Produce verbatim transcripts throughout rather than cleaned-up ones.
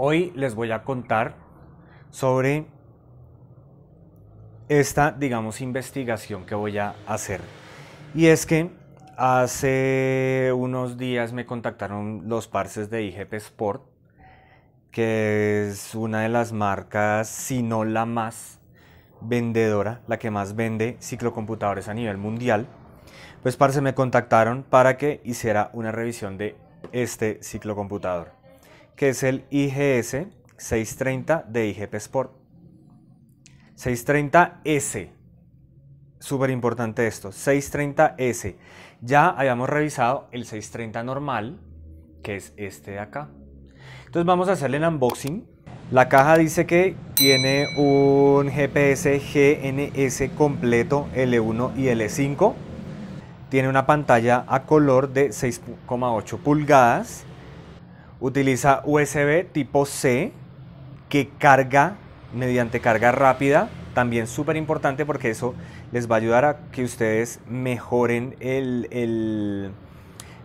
Hoy les voy a contar sobre esta, digamos, investigación que voy a hacer. Y es que hace unos días me contactaron los parces de iGPSPORT, que es una de las marcas, si no la más vendedora, la que más vende ciclocomputadores a nivel mundial. Pues parce, me contactaron para que hiciera una revisión de este ciclocomputador, que es el I G S seiscientos treinta de iGPSPORT. seiscientos treinta S, súper importante esto, seiscientos treinta S. Ya habíamos revisado el seiscientos treinta normal, que es este de acá. Entonces vamos a hacerle el unboxing. La caja dice que tiene un G P S G N S completo L uno y L cinco. Tiene una pantalla a color de seis coma ocho pulgadas. Utiliza U S B tipo C que carga mediante carga rápida. También súper importante porque eso les va a ayudar a que ustedes mejoren el, el,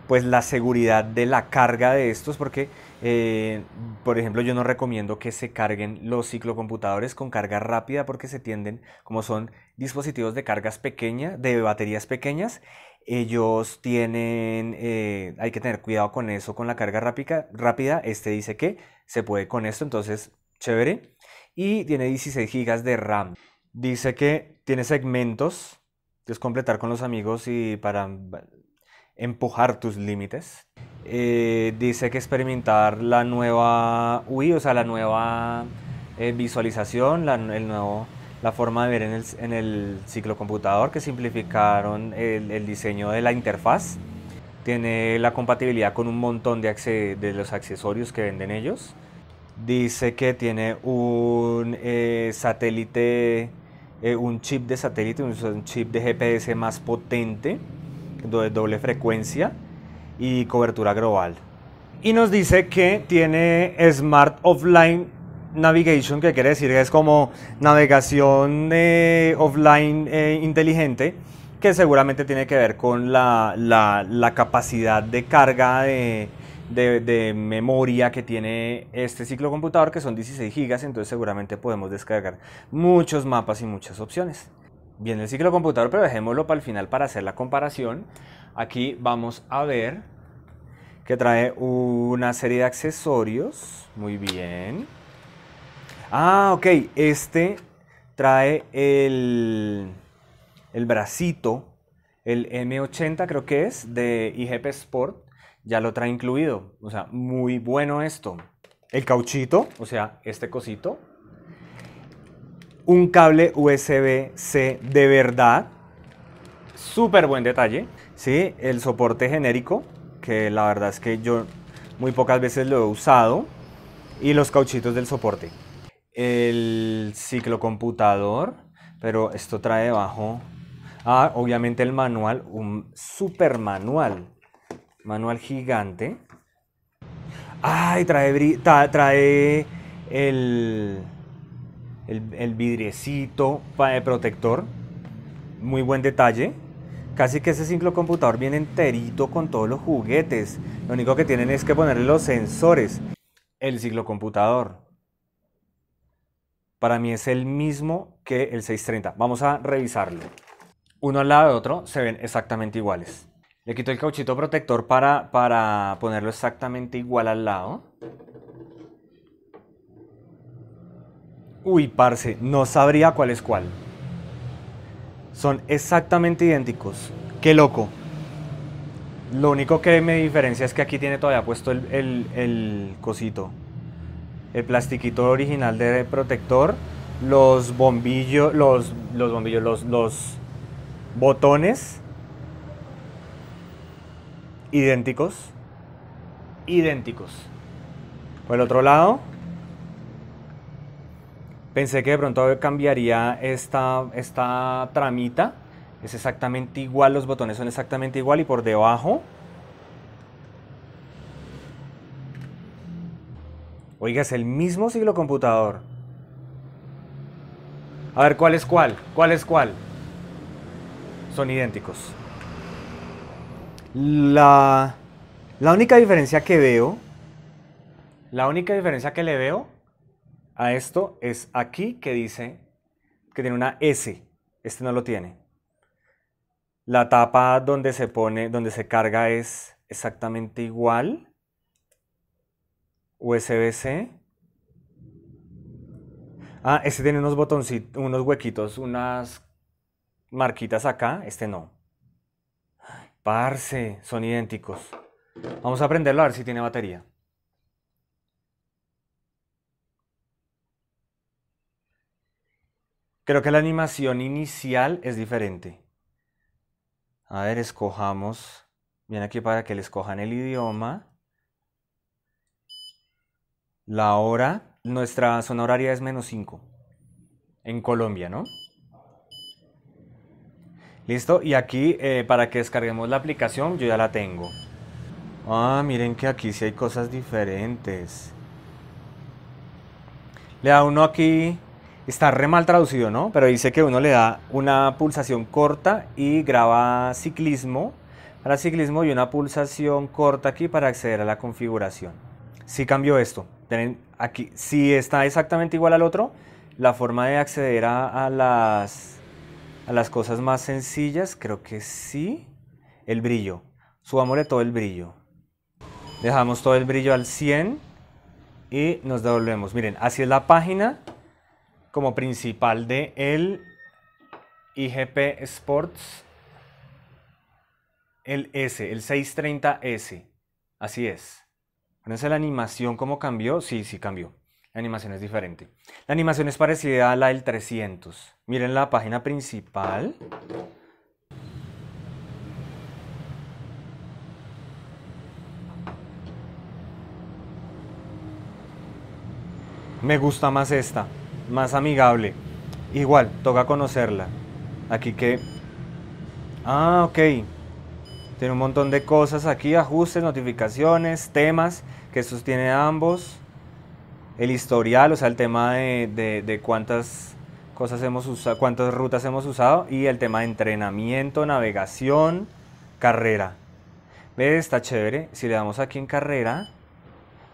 pues la seguridad de la carga de estos. Porque, eh, por ejemplo, yo no recomiendo que se carguen los ciclocomputadores con carga rápida porque se tienden, como son dispositivos de cargas pequeñas, de baterías pequeñas, ellos tienen, eh, hay que tener cuidado con eso, con la carga rápida, rápida. Este dice que se puede con esto, entonces chévere. Y tiene dieciséis gigas de RAM. Dice que tiene segmentos, que es completar con los amigos y para empujar tus límites. Eh, dice que experimentar la nueva U I, o sea, la nueva eh, visualización, la, el nuevo... la forma de ver en el, en el ciclocomputador, que simplificaron el, el diseño de la interfaz. Tiene la compatibilidad con un montón de, acce, de los accesorios que venden ellos. Dice que tiene un eh, satélite, eh, un chip de satélite, un chip de G P S más potente, de doble frecuencia y cobertura global. Y nos dice que tiene Smart Offline Navigation, que quiere decir que es como navegación eh, offline eh, inteligente, que seguramente tiene que ver con la, la, la capacidad de carga de, de, de memoria que tiene este ciclocomputador, que son dieciséis gigas, entonces seguramente podemos descargar muchos mapas y muchas opciones. Bien, el ciclocomputador, pero dejémoslo para el final para hacer la comparación. Aquí vamos a ver que trae una serie de accesorios, muy bien. Ah, ok, este trae el, el bracito, el M ochenta creo que es, de iGPSPORT, ya lo trae incluido, o sea, muy bueno esto. El cauchito, o sea, este cosito, un cable U S B C de verdad, súper buen detalle, ¿sí? El soporte genérico, que la verdad es que yo muy pocas veces lo he usado, y los cauchitos del soporte. El ciclocomputador, pero esto trae debajo, ah, obviamente el manual, un super manual, manual gigante. Ay, trae, trae el, el, el vidriecito protector, muy buen detalle. Casi que ese ciclocomputador viene enterito con todos los juguetes, lo único que tienen es que ponerle los sensores. El ciclocomputador para mí es el mismo que el seiscientos treinta. Vamos a revisarlo. Uno al lado de otro se ven exactamente iguales. Le quito el cauchito protector para, para ponerlo exactamente igual al lado. Uy, parce, no sabría cuál es cuál. Son exactamente idénticos. ¡Qué loco! Lo único que me diferencia es que aquí tiene todavía puesto el, el, el cosito. El plastiquito original de protector, los bombillos, los, los bombillos, los, los botones idénticos, idénticos. Por el otro lado, pensé que de pronto cambiaría esta, esta tramita, es exactamente igual, los botones son exactamente igual y por debajo... Oiga, es el mismo ciclocomputador. A ver, ¿cuál es cuál? ¿Cuál es cuál? Son idénticos. La, la única diferencia que veo, La única diferencia que le veo a esto es aquí que dice que tiene una S. Este no lo tiene. La tapa donde se pone, donde se carga es exactamente igual. U S B-C. Ah, este tiene unos botoncitos, unos huequitos, unas marquitas acá. Este no. Parce, son idénticos. Vamos a prenderlo a ver si tiene batería. Creo que la animación inicial es diferente. A ver, escojamos. Viene aquí para que le escojan el idioma. La hora. Nuestra zona horaria es menos cinco. En Colombia, ¿no? Listo. Y aquí, eh, para que descarguemos la aplicación, yo ya la tengo. Ah, miren que aquí sí hay cosas diferentes. Le da uno aquí... Está re mal traducido, ¿no? Pero dice que uno le da una pulsación corta y graba ciclismo para ciclismo y una pulsación corta aquí para acceder a la configuración. Sí cambió esto. Tienen aquí, si está exactamente igual al otro, la forma de acceder a, a, las, a las cosas más sencillas, creo que sí. El brillo. Subámosle todo el brillo. Dejamos todo el brillo al cien y nos devolvemos. Miren, así es la página como principal de el iGPSPORT, el S, el seiscientos treinta S, así es. Fíjense la animación cómo cambió, sí, sí cambió, la animación es diferente. La animación es parecida a la del trescientos, miren la página principal. Me gusta más esta. Más amigable. Igual, toca conocerla. Aquí que... Ah, ok. Tiene un montón de cosas aquí. Ajustes, notificaciones, temas. Que sostiene ambos. El historial, o sea, el tema de, de, de cuántas cosas hemos usado, cuántas rutas hemos usado. Y el tema de entrenamiento, navegación, carrera. ¿Ves? Está chévere. Si le damos aquí en carrera...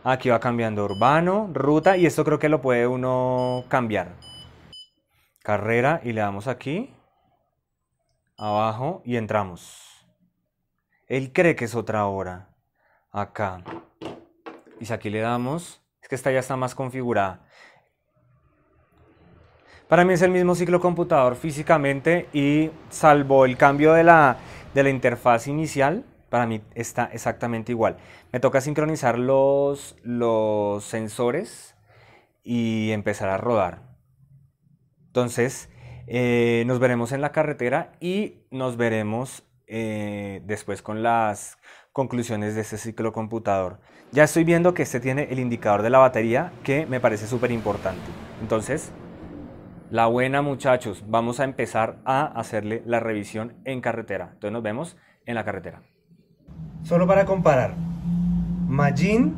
Aquí va cambiando urbano, ruta, y esto creo que lo puede uno cambiar. Carrera, y le damos aquí, abajo, y entramos. Él cree que es otra hora. Acá. Y si aquí le damos, es que esta ya está más configurada. Para mí es el mismo ciclo computador físicamente, y salvo el cambio de la, de la interfaz inicial... Para mí está exactamente igual. Me toca sincronizar los, los sensores y empezar a rodar. Entonces, eh, nos veremos en la carretera y nos veremos eh, después con las conclusiones de este ciclo computador. Ya estoy viendo que este tiene el indicador de la batería, que me parece súper importante. Entonces, la buena, muchachos. Vamos a empezar a hacerle la revisión en carretera. Entonces, nos vemos en la carretera. Solo para comparar, Magene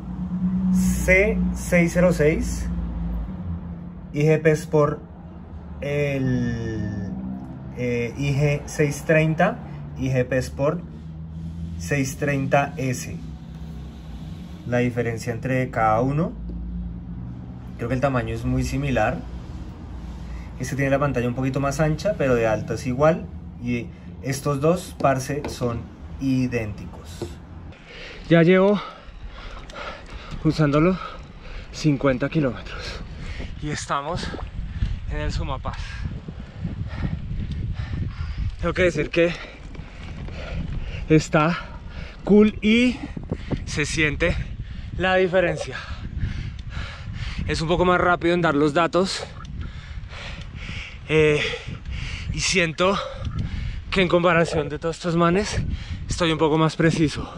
C seiscientos seis, iGPSPORT, el eh, I G seiscientos treinta, iGPSPORT seiscientos treinta S. La diferencia entre cada uno, creo que el tamaño es muy similar. Este tiene la pantalla un poquito más ancha, pero de alto es igual. Y estos dos, parce, son idénticos. Ya llevo usándolo cincuenta kilómetros y estamos en el Sumapaz. Tengo que decir que está cool y se siente la diferencia. Es un poco más rápido en dar los datos eh, y siento que en comparación de todos estos manes estoy un poco más preciso.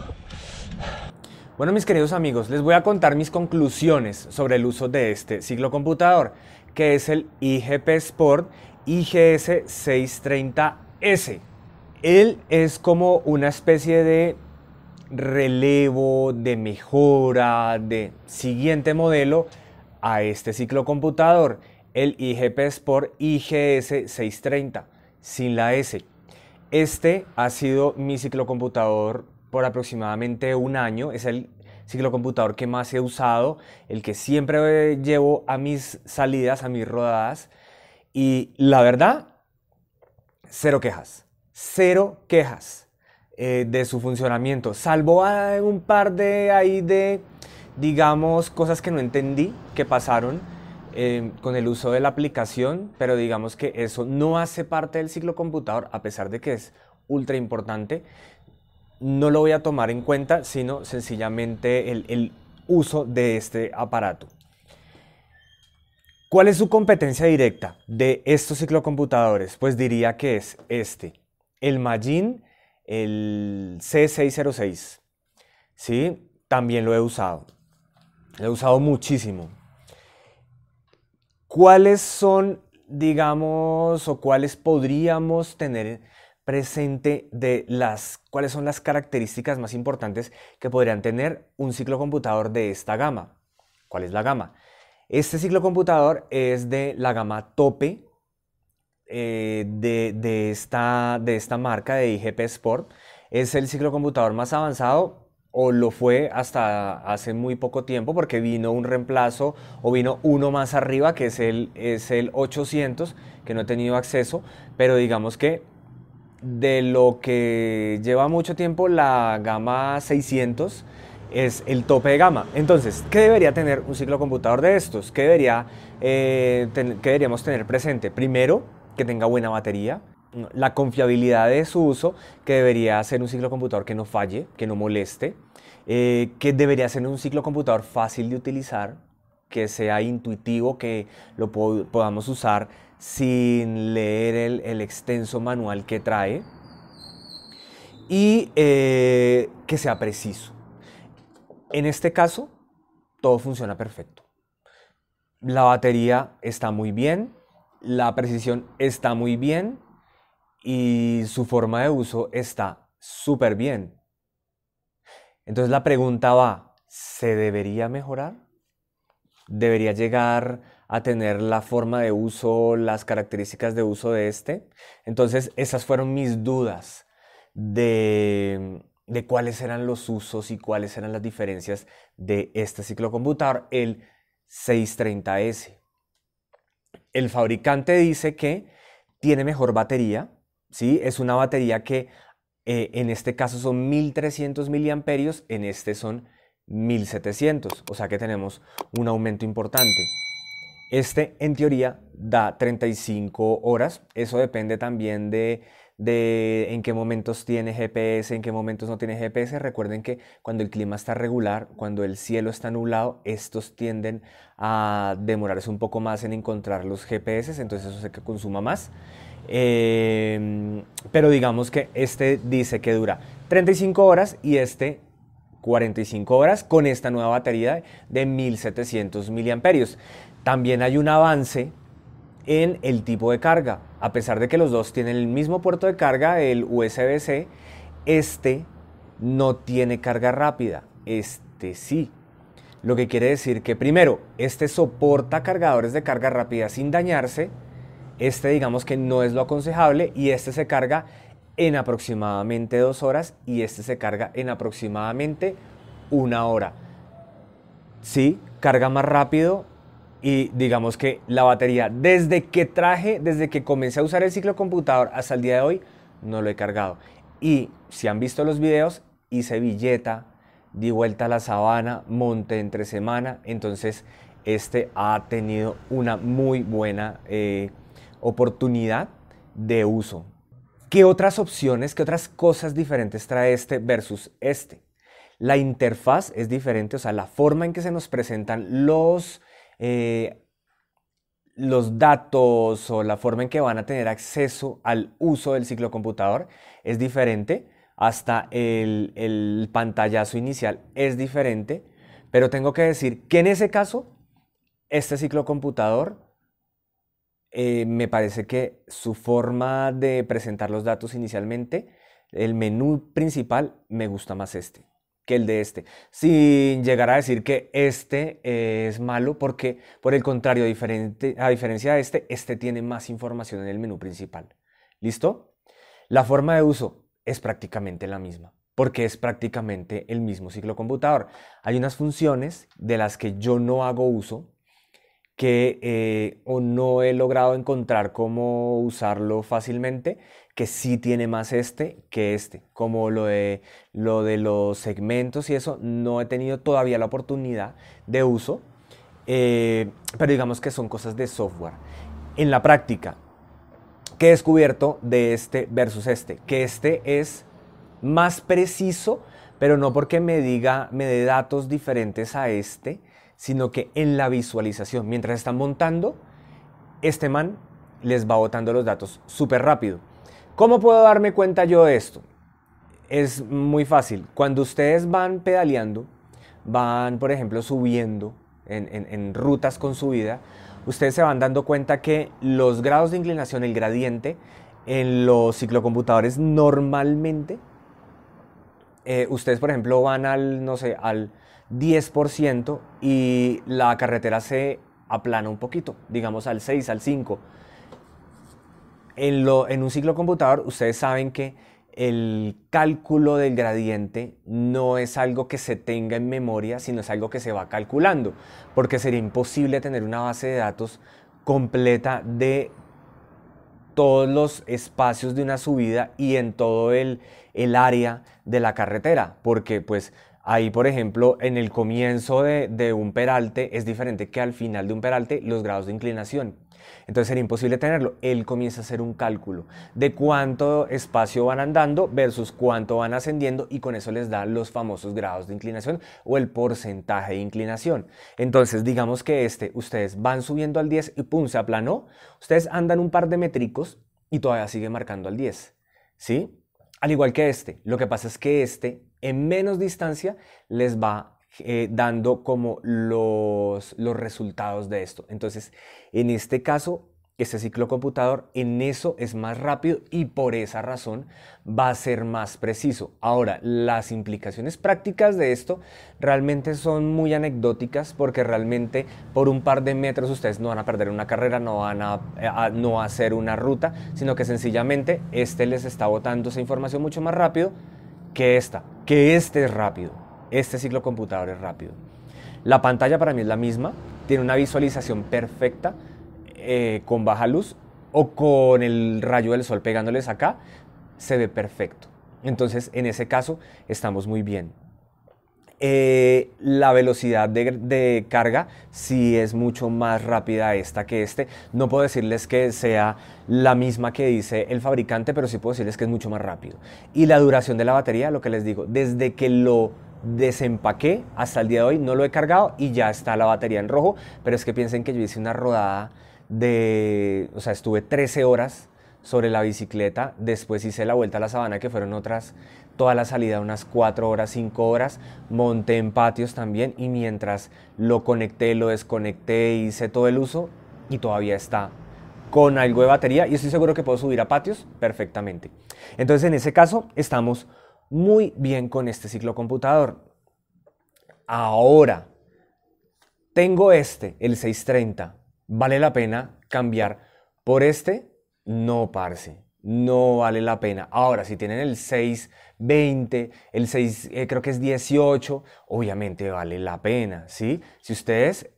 Bueno, mis queridos amigos, les voy a contar mis conclusiones sobre el uso de este ciclo computador, que es el iGPSPORT I G S seiscientos treinta S. Él es como una especie de relevo, de mejora, de siguiente modelo a este ciclo computador, el iGPSPORT I G S seiscientos treinta, sin la S. Este ha sido mi ciclocomputador por aproximadamente un año. Es el ciclocomputador que más he usado, el que siempre llevo a mis salidas, a mis rodadas, y la verdad, cero quejas, cero quejas eh, de su funcionamiento, salvo a un par de ahí de, digamos, cosas que no entendí que pasaron eh, con el uso de la aplicación, pero digamos que eso no hace parte del ciclocomputador, a pesar de que es ultra importante. No lo voy a tomar en cuenta, sino sencillamente el, el uso de este aparato. ¿Cuál es su competencia directa de estos ciclocomputadores? Pues diría que es este, el Magene, el C seiscientos seis, ¿sí? También lo he usado, lo he usado muchísimo. ¿Cuáles son, digamos, o cuáles podríamos tener presente de las, cuáles son las características más importantes que podrían tener un ciclocomputador de esta gama? ¿Cuál es la gama? Este ciclocomputador es de la gama tope eh, de, de, esta, de esta marca de i G P Sport. Es el ciclocomputador más avanzado, o lo fue hasta hace muy poco tiempo, porque vino un reemplazo o vino uno más arriba, que es el, es el ochocientos, que no he tenido acceso, pero digamos que de lo que lleva mucho tiempo, la gama seiscientos es el tope de gama. Entonces, ¿qué debería tener un ciclocomputador de estos? ¿Qué, debería, eh, ten, ¿qué deberíamos tener presente? Primero, que tenga buena batería, la confiabilidad de su uso, que debería ser un ciclocomputador que no falle, que no moleste, eh, que debería ser un ciclocomputador fácil de utilizar, que sea intuitivo, que lo pod- podamos usar sin leer el, el extenso manual que trae, y eh, que sea preciso. En este caso, todo funciona perfecto. La batería está muy bien, la precisión está muy bien y su forma de uso está súper bien. Entonces la pregunta va, ¿se debería mejorar? ¿Debería llegar a tener la forma de uso, las características de uso de este? Entonces, esas fueron mis dudas de, de cuáles eran los usos y cuáles eran las diferencias de este ciclocomputador, el seiscientos treinta S. El fabricante dice que tiene mejor batería, ¿sí? Es una batería que eh, en este caso son mil trescientos miliamperios, en este son mil setecientos, o sea que tenemos un aumento importante. Este en teoría da treinta y cinco horas, eso depende también de, de en qué momentos tiene G P S, en qué momentos no tiene G P S. Recuerden que cuando el clima está regular, cuando el cielo está nublado, estos tienden a demorarse un poco más en encontrar los G P S, entonces eso hace que consuma más. Eh, pero digamos que este dice que dura treinta y cinco horas y este cuarenta y cinco horas con esta nueva batería de mil setecientos miliamperios. También hay un avance en el tipo de carga. A pesar de que los dos tienen el mismo puerto de carga, el U S B C, este no tiene carga rápida, este sí. Lo que quiere decir que primero, este soporta cargadores de carga rápida sin dañarse, este digamos que no es lo aconsejable, y este se carga en aproximadamente dos horas y este se carga en aproximadamente una hora. Sí, carga más rápido y digamos que la batería, desde que traje, desde que comencé a usar el ciclocomputador hasta el día de hoy, no lo he cargado. Y si han visto los videos, hice billeta, di vuelta a la sabana, monté entre semana, entonces este ha tenido una muy buena eh, oportunidad de uso. ¿Qué otras opciones, qué otras cosas diferentes trae este versus este? La interfaz es diferente, o sea, la forma en que se nos presentan los, eh, los datos o la forma en que van a tener acceso al uso del ciclocomputador es diferente, hasta el, el pantallazo inicial es diferente, pero tengo que decir que en ese caso, este ciclocomputador, Eh, me parece que su forma de presentar los datos inicialmente, el menú principal, me gusta más este que el de este. Sin llegar a decir que este eh, es malo, porque por el contrario, diferente, a diferencia de este, este tiene más información en el menú principal. ¿Listo? La forma de uso es prácticamente la misma. porque es prácticamente el mismo ciclocomputador. Hay unas funciones de las que yo no hago uso, que eh, o no he logrado encontrar cómo usarlo fácilmente, que sí tiene más este que este, como lo de, lo de los segmentos y eso. No he tenido todavía la oportunidad de uso, eh, pero digamos que son cosas de software. En la práctica, ¿qué he descubierto de este versus este? Que este es más preciso, pero no porque me diga, me dé datos diferentes a este, sino que en la visualización, mientras están montando, este man les va botando los datos súper rápido. ¿Cómo puedo darme cuenta yo de esto? Es muy fácil. Cuando ustedes van pedaleando, van, por ejemplo, subiendo en, en, en rutas con subida, ustedes se van dando cuenta que los grados de inclinación, el gradiente, en los ciclocomputadores normalmente, eh, ustedes, por ejemplo, van al, no sé, al diez por ciento y la carretera se aplana un poquito, digamos al seis, al cinco. En, lo, en un ciclocomputador ustedes saben que el cálculo del gradiente no es algo que se tenga en memoria, sino es algo que se va calculando, porque sería imposible tener una base de datos completa de todos los espacios de una subida y en todo el, el área de la carretera, porque pues ahí, por ejemplo, en el comienzo de, de un peralte es diferente que al final de un peralte los grados de inclinación. Entonces sería imposible tenerlo. Él comienza a hacer un cálculo de cuánto espacio van andando versus cuánto van ascendiendo y con eso les da los famosos grados de inclinación o el porcentaje de inclinación. Entonces digamos que este, ustedes van subiendo al diez y pum, se aplanó. Ustedes andan un par de métricos y todavía sigue marcando al diez, ¿sí? Al igual que este. Lo que pasa es que este, en menos distancia, les va eh, dando como los, los resultados de esto. Entonces, en este caso, este ciclocomputador en eso es más rápido y por esa razón va a ser más preciso. Ahora, las implicaciones prácticas de esto realmente son muy anecdóticas porque realmente por un par de metros ustedes no van a perder una carrera, no van a, a, no a hacer una ruta, sino que sencillamente este les está botando esa información mucho más rápido que esta, que este es rápido, este ciclocomputador es rápido. La pantalla para mí es la misma, tiene una visualización perfecta, eh, con baja luz o con el rayo del sol pegándoles acá, se ve perfecto. Entonces, en ese caso, estamos muy bien. Eh, la velocidad de, de carga sí es mucho más rápida esta que este. No puedo decirles que sea la misma que dice el fabricante, pero sí puedo decirles que es mucho más rápido. Y la duración de la batería, lo que les digo, desde que lo desempaqué hasta el día de hoy no lo he cargado y ya está la batería en rojo, pero es que piensen que yo hice una rodada de, o sea, estuve trece horas sobre la bicicleta, después hice la vuelta a la sabana que fueron otras, toda la salida unas cuatro horas, cinco horas, monté en patios también y mientras lo conecté, lo desconecté, hice todo el uso y todavía está con algo de batería y estoy seguro que puedo subir a patios perfectamente. Entonces en ese caso estamos muy bien con este ciclocomputador. Ahora, tengo este, el seiscientos treinta, ¿vale la pena cambiar por este? No, parce, no vale la pena. Ahora, si tienen el seiscientos veinte, el seis, eh, creo que es dieciocho, obviamente vale la pena, ¿sí? Si ustedes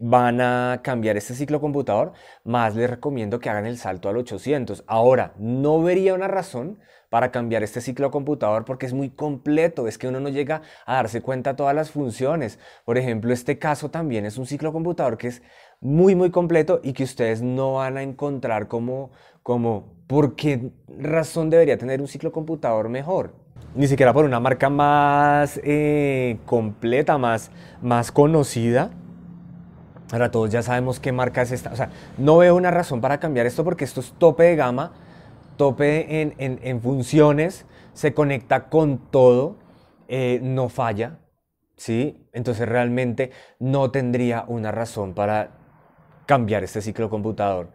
van a cambiar este ciclocomputador, más les recomiendo que hagan el salto al ochocientos. Ahora, no vería una razón para cambiar este ciclocomputador porque es muy completo, es que uno no llega a darse cuenta de todas las funciones. Por ejemplo, este caso también es un ciclocomputador que es muy muy completo y que ustedes no van a encontrar como, como por qué razón debería tener un ciclocomputador mejor, ni siquiera por una marca más eh, completa, más, más conocida. Ahora todos ya sabemos qué marca es esta, o sea, no veo una razón para cambiar esto porque esto es tope de gama, tope en, en, en funciones, se conecta con todo, eh, no falla, ¿sí? Entonces realmente no tendría una razón para cambiar este ciclocomputador.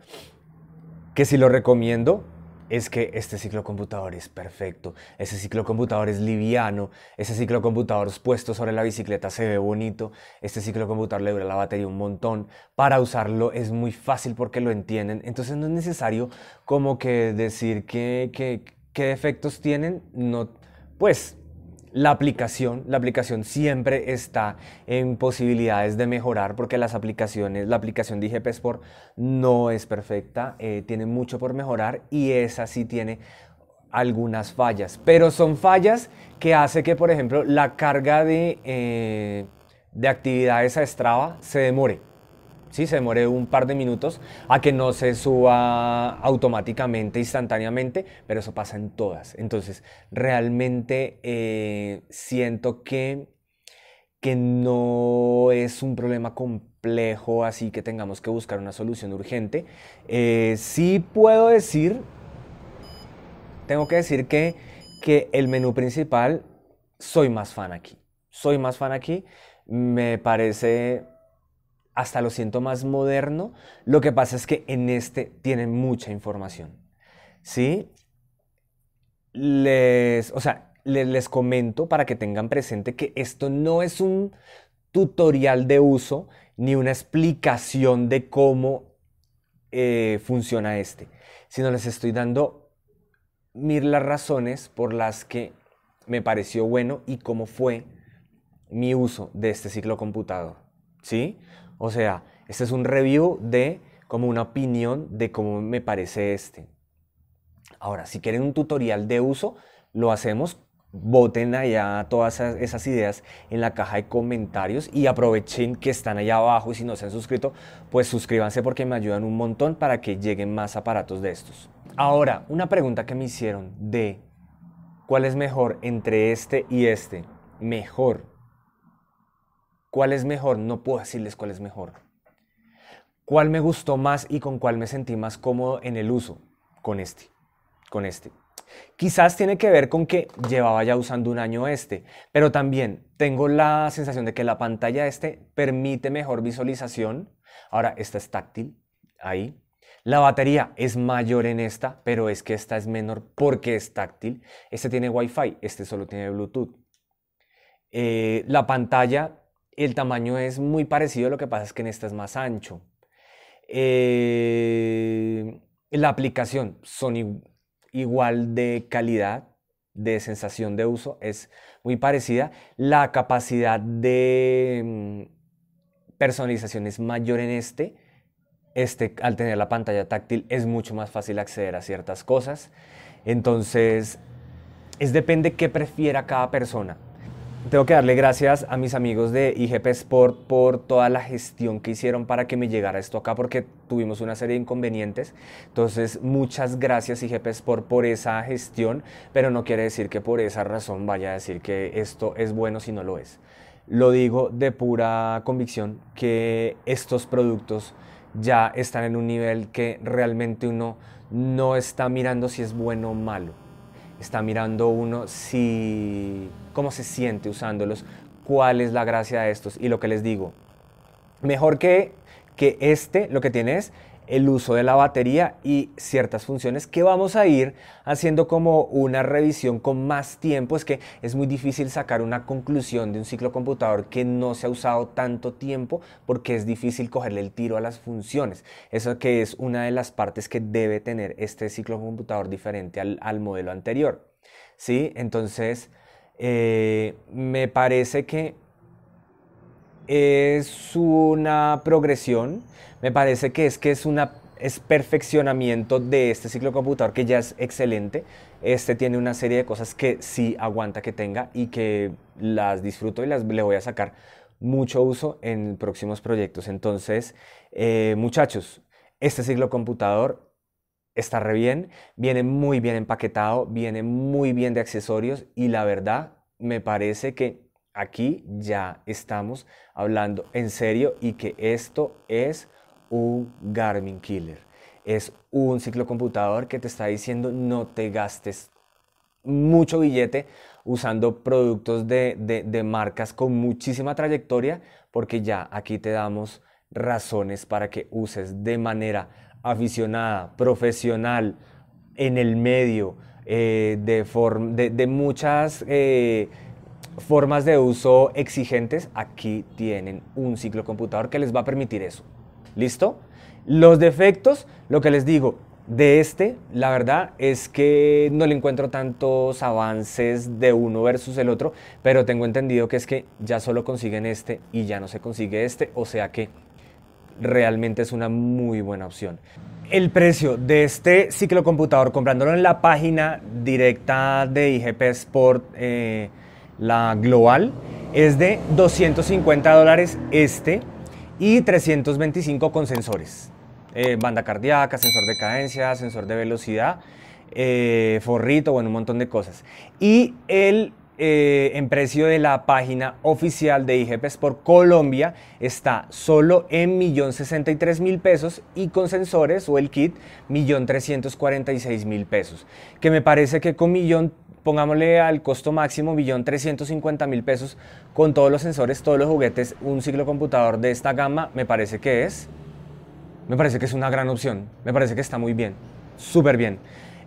Que si lo recomiendo es que este ciclocomputador es perfecto, ese ciclocomputador es liviano, ese ciclocomputador puesto sobre la bicicleta se ve bonito, este ciclocomputador le dura la batería un montón, para usarlo es muy fácil porque lo entienden, entonces no es necesario como que decir qué que, que defectos tienen, no, pues La aplicación, la aplicación siempre está en posibilidades de mejorar porque las aplicaciones, la aplicación de iGPSPORT no es perfecta, eh, tiene mucho por mejorar y esa sí tiene algunas fallas, pero son fallas que hace que, por ejemplo, la carga de, eh, de actividades a Strava se demore. Sí, se demore un par de minutos a que no se suba automáticamente, instantáneamente, pero eso pasa en todas. Entonces, realmente eh, siento que, que no es un problema complejo, así que tengamos que buscar una solución urgente. Eh, sí puedo decir, tengo que decir que, que el menú principal, soy más fan aquí. Soy más fan aquí, me parece... hasta lo siento más moderno. Lo que pasa es que en este tienen mucha información, ¿sí? Les, o sea, les, les comento para que tengan presente que esto no es un tutorial de uso ni una explicación de cómo eh, funciona este, sino les estoy dando mil las razones por las que me pareció bueno y cómo fue mi uso de este ciclocomputador, ¿sí? O sea, este es un review de, como una opinión de cómo me parece este. Ahora, si quieren un tutorial de uso, lo hacemos. Voten allá todas esas ideas en la caja de comentarios y aprovechen que están allá abajo. Y si no se han suscrito, pues suscríbanse porque me ayudan un montón para que lleguen más aparatos de estos. Ahora, una pregunta que me hicieron de ¿cuál es mejor entre este y este? Mejor. ¿Cuál es mejor? No puedo decirles cuál es mejor. ¿Cuál me gustó más y con cuál me sentí más cómodo en el uso? Con este, con este. Quizás tiene que ver con que llevaba ya usando un año este, pero también tengo la sensación de que la pantalla este permite mejor visualización. Ahora, esta es táctil, ahí. La batería es mayor en esta, pero es que esta es menor porque es táctil. Este tiene Wi-Fi, este solo tiene Bluetooth. Eh, la pantalla... el tamaño es muy parecido, lo que pasa es que en esta es más ancho. Eh, la aplicación son igual de calidad, de sensación de uso, es muy parecida. La capacidad de personalización es mayor en este. Este, al tener la pantalla táctil, es mucho más fácil acceder a ciertas cosas. Entonces, es depende qué prefiera cada persona. Tengo que darle gracias a mis amigos de iGPSPORT por toda la gestión que hicieron para que me llegara esto acá, porque tuvimos una serie de inconvenientes. Entonces, muchas gracias iGPSPORT por esa gestión, pero no quiere decir que por esa razón vaya a decir que esto es bueno si no lo es. Lo digo de pura convicción que estos productos ya están en un nivel que realmente uno no está mirando si es bueno o malo. Está mirando uno si, cómo se siente usándolos, cuál es la gracia de estos. Y lo que les digo, mejor que, que este, lo que tiene es el uso de la batería y ciertas funciones que vamos a ir haciendo como una revisión con más tiempo. Es que es muy difícil sacar una conclusión de un ciclocomputador que no se ha usado tanto tiempo porque es difícil cogerle el tiro a las funciones. Eso que es una de las partes que debe tener este ciclocomputador diferente al, al modelo anterior, ¿sí? Entonces, eh, me parece que es una progresión, me parece que es que es una es perfeccionamiento de este ciclocomputador que ya es excelente. Este tiene una serie de cosas que sí aguanta que tenga y que las disfruto y las le voy a sacar mucho uso en próximos proyectos. Entonces, eh, muchachos, este ciclocomputador está re bien, viene muy bien empaquetado, viene muy bien de accesorios y la verdad me parece que aquí ya estamos hablando en serio y que esto es un Garmin Killer. Es un ciclocomputador que te está diciendo no te gastes mucho billete usando productos de, de, de marcas con muchísima trayectoria, porque ya aquí te damos razones para que uses de manera aficionada, profesional, en el medio, eh, de, de, de muchas... Eh, formas de uso exigentes. Aquí tienen un ciclocomputador que les va a permitir eso. ¿Listo? Los defectos, lo que les digo, De este, la verdad es que no le encuentro tantos avances de uno versus el otro, pero tengo entendido que es que ya solo consiguen este y ya no se consigue este, o sea que realmente es una muy buena opción. El precio de este ciclocomputador, comprándolo en la página directa de iGPSPORT, eh, la global, es de doscientos cincuenta dólares este y trescientos veinticinco con sensores. Eh, banda cardíaca, sensor de cadencia, sensor de velocidad, eh, forrito, bueno, un montón de cosas. Y el eh, en precio de la página oficial de iGPSPORT Colombia está solo en un millón sesenta y tres mil pesos y con sensores o el kit un millón trescientos cuarenta y seis mil pesos, que me parece que con millón, pongámosle al costo máximo un millón trescientos cincuenta mil pesos con todos los sensores, todos los juguetes, un ciclocomputador de esta gama me parece que es Me parece que es una gran opción, me parece que está muy bien, súper bien.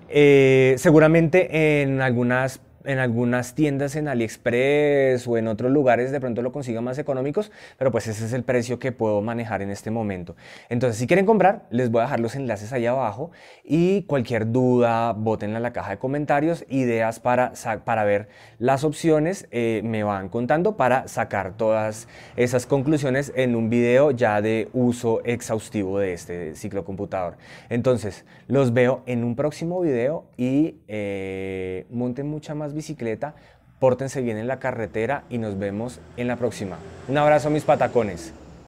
Eh, seguramente en algunas, en algunas tiendas en AliExpress o en otros lugares de pronto lo consigan más económicos, pero pues ese es el precio que puedo manejar en este momento. Entonces, si quieren comprar, les voy a dejar los enlaces ahí abajo y cualquier duda, bótenla en la caja de comentarios, ideas para, para ver las opciones, eh, me van contando para sacar todas esas conclusiones en un video ya de uso exhaustivo de este ciclocomputador. Entonces, los veo en un próximo video y eh, monten mucha más bicicleta, pórtense bien en la carretera y nos vemos en la próxima. Un abrazo, mis patacones.